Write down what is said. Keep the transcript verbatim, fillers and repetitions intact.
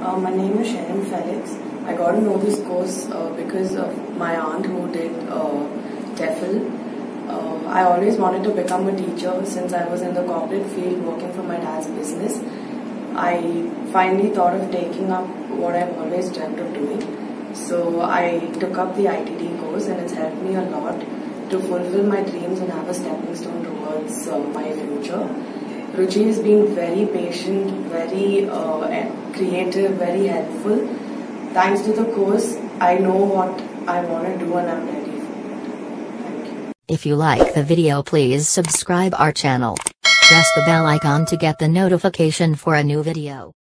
Uh, my name is Sharon Felix. I got to know this course uh, because of my aunt who did uh, T E F L. Uh, I always wanted to become a teacher since I was in the corporate field working for my dad's business. I finally thought of taking up what I've always dreamt of doing. So I took up the I T D course and it's helped me a lot to fulfill my dreams and have a stepping stone towards uh, my future. Ruchi has been very patient, very uh, creative, very helpful. Thanks to the course, I know what I want to do and I'm ready for it. Thank you. If you like the video, please subscribe our channel. Press the bell icon to get the notification for a new video.